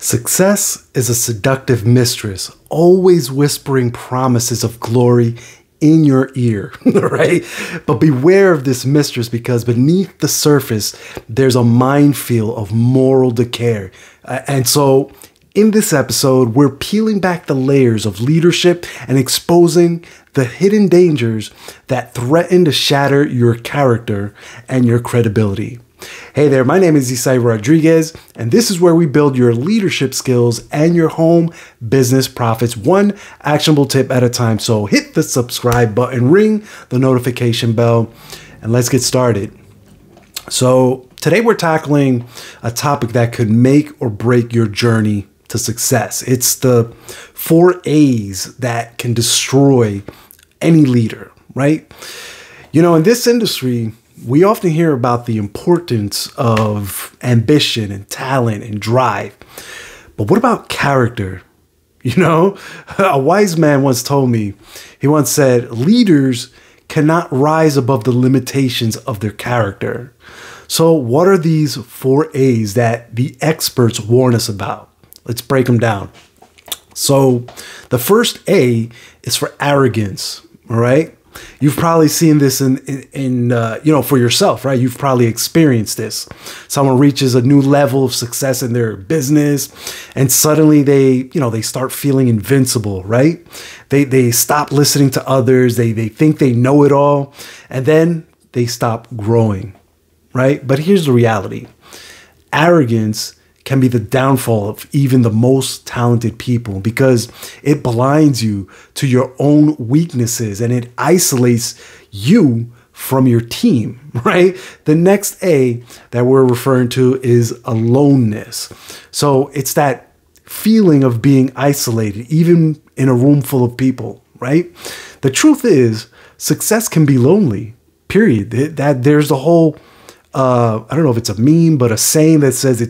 Success is a seductive mistress, always whispering promises of glory in your ear, right? But beware of this mistress, because beneath the surface, there's a minefield of moral decay. And so in this episode, we're peeling back the layers of leadership and exposing the hidden dangers that threaten to shatter your character and your credibility. Hey there, my name is Isai Rodriguez, and this is where we build your leadership skills and your home business profits one actionable tip at a time. So hit the subscribe button, ring the notification bell, and let's get started. So today we're tackling a topic that could make or break your journey to success. It's the 4 A's that can destroy any leader, right? You know, in this industry, we often hear about the importance of ambition and talent and drive. But what about character? You know, a wise man once told me, he once said, leaders cannot rise above the limitations of their character. So what are these 4 A's that the experts warn us about? Let's break them down. So the first A is for arrogance, all right? You've probably seen this in for yourself, right? You've probably experienced this. Someone reaches a new level of success in their business, and suddenly they start feeling invincible, right? They stop listening to others. They think they know it all, and then they stop growing, right? But here's the reality: arrogance can be the downfall of even the most talented people, because it blinds you to your own weaknesses and it isolates you from your team, right? The next A that we're referring to is aloneness. So it's that feeling of being isolated, even in a room full of people, right? The truth is, success can be lonely, period. There's the whole I don't know if it's a meme, but a saying that says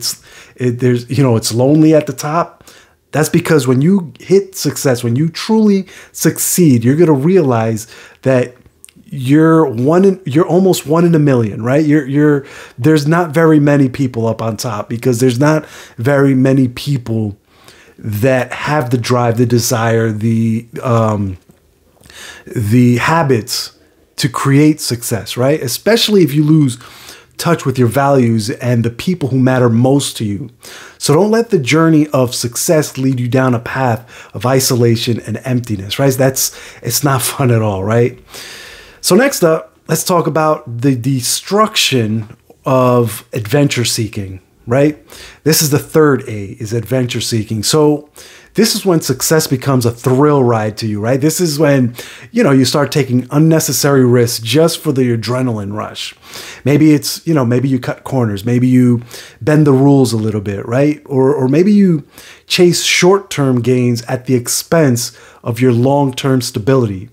it's lonely at the top. That's because when you hit success, when you truly succeed, you're going to realize that you're almost one in a million, right? There's not very many people up on top, because there's not very many people that have the drive, the desire, the habits to create success, right? Especially if you lose touch with your values and the people who matter most to you. So don't let the journey of success lead you down a path of isolation and emptiness, right? It's not fun at all, right? So next up, let's talk about the destruction of adventure seeking, right? This is the third A, is adventure seeking. So this is when success becomes a thrill ride to you, right? This is when, you know, you start taking unnecessary risks just for the adrenaline rush. Maybe it's, you know, maybe you cut corners, maybe you bend the rules a little bit, right? Or maybe you chase short-term gains at the expense of your long-term stability.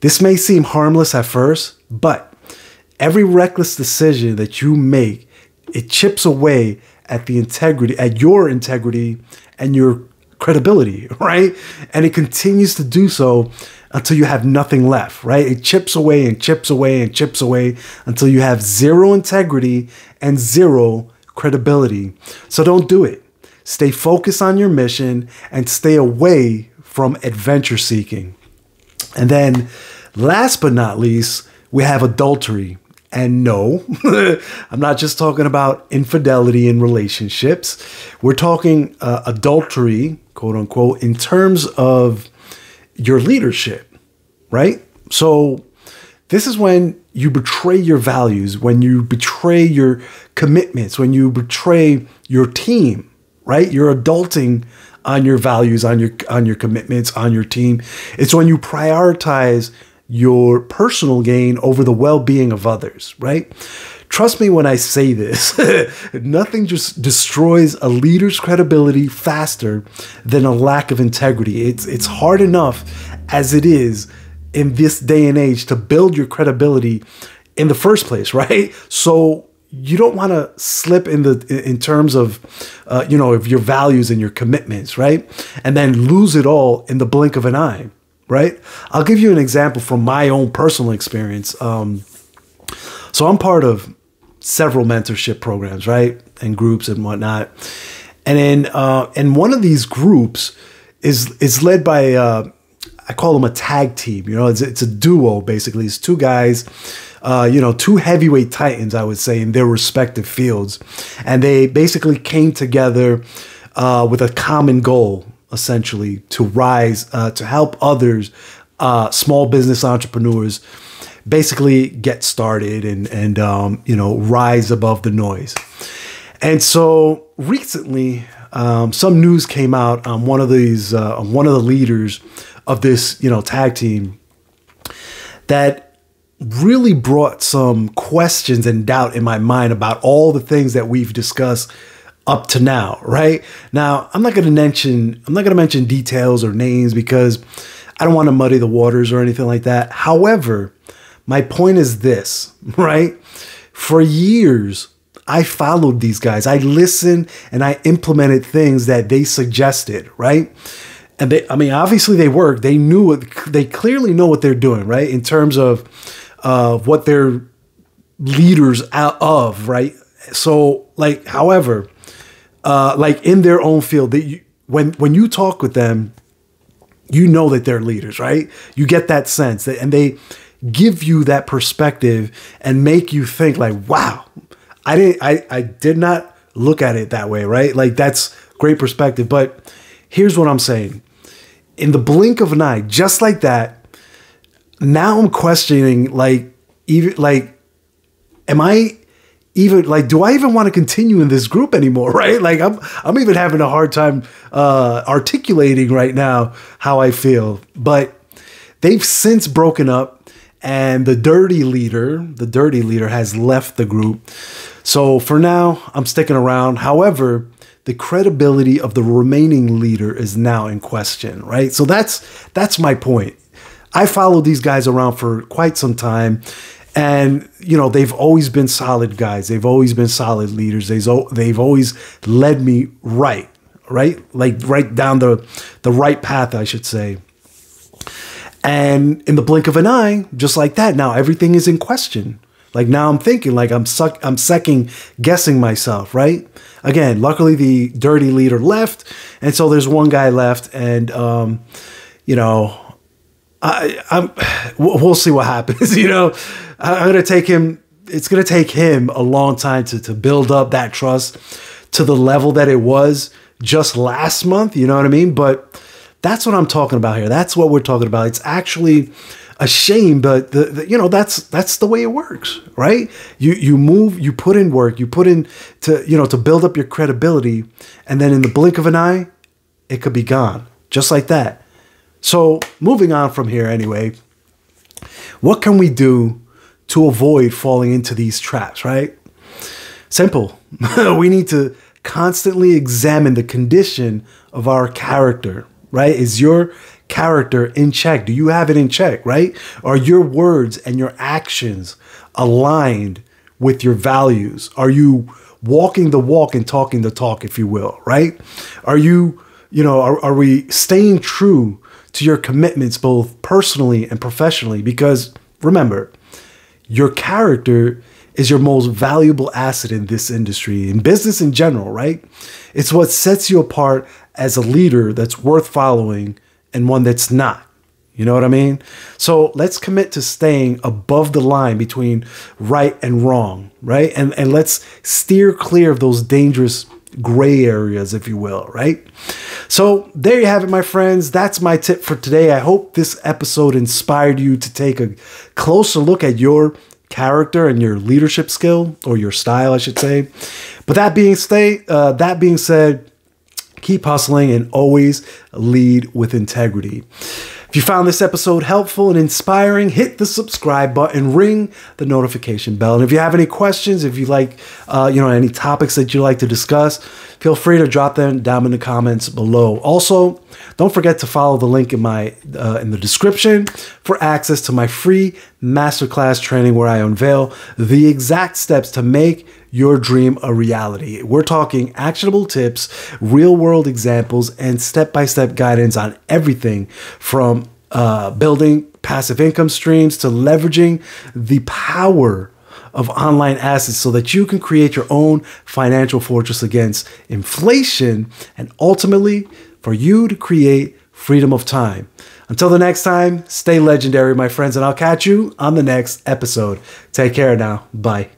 This may seem harmless at first, but every reckless decision that you make, it chips away at the integrity, at your integrity and your credibility, right? And it continues to do so until you have nothing left, right? It chips away and chips away and chips away until you have zero integrity and zero credibility. So don't do it. Stay focused on your mission and stay away from adventure seeking. And then last but not least, we have adultery. And no, I'm not just talking about infidelity in relationships. We're talking adultery, quote unquote, in terms of your leadership, right? So this is when you betray your values, when you betray your commitments, when you betray your team, right? You're adulting on your values, on your commitments, on your team. It's when you prioritize your personal gain over the well-being of others, right? Trust me when I say this, nothing just destroys a leader's credibility faster than a lack of integrity. It's hard enough as it is in this day and age to build your credibility in the first place, right? So you don't want to slip in terms of, of your values and your commitments, right? And then lose it all in the blink of an eye. Right? I'll give you an example from my own personal experience. So I'm part of several mentorship programs, right? And groups and whatnot. And then, and one of these groups is led by, I call them a tag team. You know, it's a duo, basically. It's two guys, you know, two heavyweight titans, I would say, in their respective fields. And they basically came together with a common goal, essentially, to rise, to help others, small business entrepreneurs, basically get started and you know, rise above the noise. And so recently, some news came out on one of these, one of the leaders of this, you know, tag team, that really brought some questions and doubt in my mind about all the things that we've discussed up to now. Right now, I'm not going to mention details or names because I don't want to muddy the waters or anything like that. However, my point is this, right? For years, I followed these guys. I listened and I implemented things that they suggested, right? And they, I mean, obviously they work. They knew it. They clearly know what they're doing, right? In terms of what they're leaders out of, right? So, like, however, like in their own field, that when you talk with them, you know that they're leaders, right? You get that sense, and they give you that perspective and make you think, like, wow, I did not look at it that way, right? Like, that's great perspective. But here's what I'm saying. In the blink of an eye, just like that, now I'm questioning, like, even like, am I even, like, do I even want to continue in this group anymore, right? Like, I'm even having a hard time articulating right now how I feel. But they've since broken up. And the dirty leader has left the group. So for now, I'm sticking around. However, the credibility of the remaining leader is now in question, right? So that's my point. I followed these guys around for quite some time. And, you know, they've always been solid guys. They've always been solid leaders. They've always led me right? Like, right down the right path, I should say. And in the blink of an eye, just like that, now everything is in question. Like, now I'm thinking, like, I'm second guessing myself, right? Again, luckily the dirty leader left, and so there's one guy left, and you know, we'll see what happens. You know, I'm gonna take him. It's gonna take him a long time to build up that trust to the level that it was just last month. You know what I mean? But that's what I'm talking about here. That's what we're talking about. It's actually a shame, but you know, that's the way it works, right? You move, you put in work, you put in to, you know, to build up your credibility, and then in the blink of an eye, it could be gone, just like that. So moving on from here anyway, what can we do to avoid falling into these traps, right? Simple. We need to constantly examine the condition of our character. Right? Is your character in check? Do you have it in check, right? Are your words and your actions aligned with your values? Are you walking the walk and talking the talk, if you will, right? Are you, you know, are we staying true to your commitments, both personally and professionally? Because remember, your character is your most valuable asset in this industry, in business in general, right? It's what sets you apart as a leader that's worth following and one that's not. You know what I mean? So let's commit to staying above the line between right and wrong, right? And let's steer clear of those dangerous gray areas, if you will, right? So there you have it, my friends. That's my tip for today. I hope this episode inspired you to take a closer look at your character and your leadership skill, or your style, I should say. But that being said, keep hustling and always lead with integrity. If you found this episode helpful and inspiring, hit the subscribe button, ring the notification bell. And if you have any questions, if you like, you know, any topics that you like to discuss, feel free to drop them down in the comments below. Also, don't forget to follow the link in my in the description for access to my free masterclass training, where I unveil the exact steps to make your dream a reality. We're talking actionable tips, real-world examples, and step-by-step guidance on everything from building passive income streams to leveraging the power of online assets so that you can create your own financial fortress against inflation and ultimately for you to create freedom of time. Until the next time, stay legendary, my friends, and I'll catch you on the next episode. Take care now. Bye.